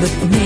with me.